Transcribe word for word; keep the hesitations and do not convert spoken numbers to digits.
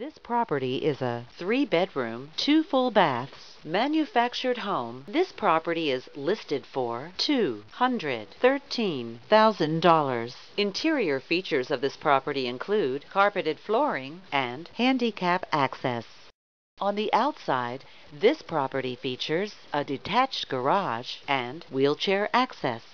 This property is a three-bedroom, two full baths, manufactured home. This property is listed for two hundred thirteen thousand dollars. Interior features of this property include carpeted flooring and handicap access. On the outside, this property features a detached garage and wheelchair access.